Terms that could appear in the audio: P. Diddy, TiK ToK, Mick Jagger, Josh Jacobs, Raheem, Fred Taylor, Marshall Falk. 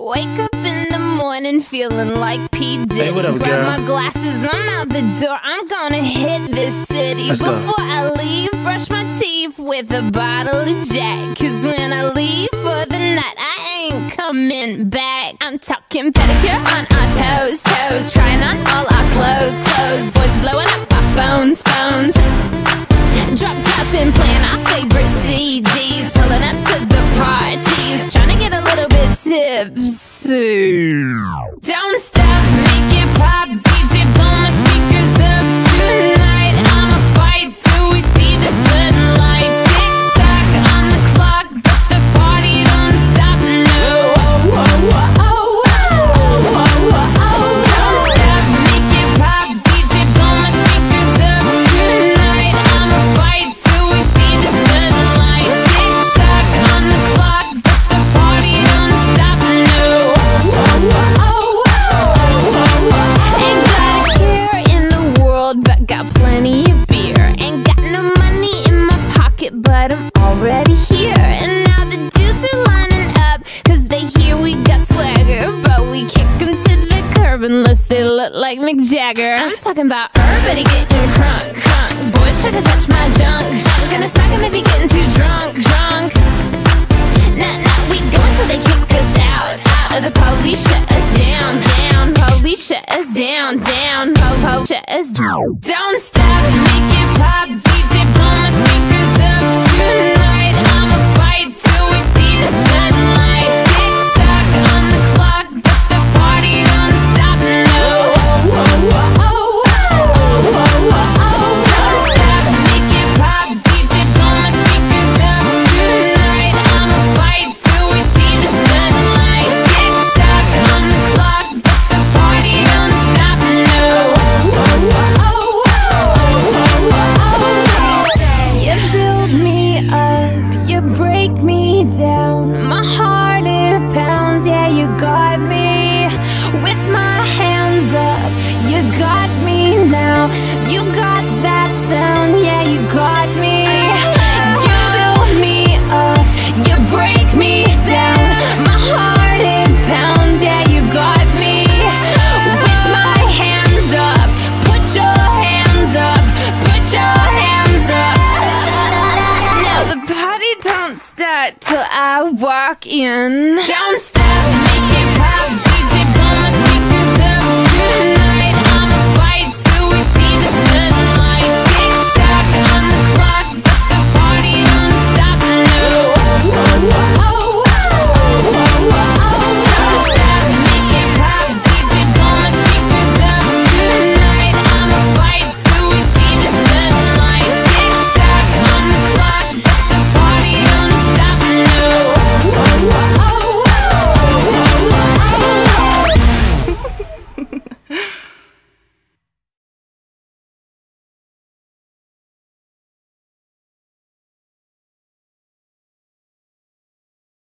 Wake up in the morning feeling like P. Diddy. Hey, what up, girl? Grab my glasses, I'm out the door. I'm gonna hit this city. Let's go. Before I leave, brush my teeth with a bottle of Jack. 'Cause when I leave for the night, I ain't coming back. I'm talking pedicure on our toes, toes. Trying on all our clothes, clothes. Boys blowing up our phones, phones. Drop top and playing our favorite CDs. Pulling up to the parties, trying to get a little bit tipsy. Don't stop, make it pop, DJ blow my speakers up tonight. I'ma fight till we see the sunlight. Tick tock on the clock, but the party don't stop, no. Oh, oh, oh, oh, oh, oh, oh, oh, oh. Don't stop, make it pop, DJ blow my speakers up tonight. I'ma fight till we see the sunlight. Tick tock on the clock, but the party don't stop, no. Oh, oh, oh. Got plenty of beer, ain't got no money in my pocket, but I'm already here. And now the dudes are lining up, 'cause they hear we got swagger, but we kick them to the curb unless they look like Mick Jagger. I'm talking about everybody getting crunk, crunk. Boys try to touch my junk, junk. Gonna smack him if he getting too drunk, drunk. Nah, we go until they kick us out, out. Or the police shut us down, down. Police shut us down, down. Po-po shut us down. Don't stop, make it pop, DJ blow my speakers up tonight. I'ma fight till we see the sunlight. Tick tock on the clock, but the party don't stop, no. Oh, oh, oh, oh, oh, oh, oh, oh. Till I walk in. Downstairs.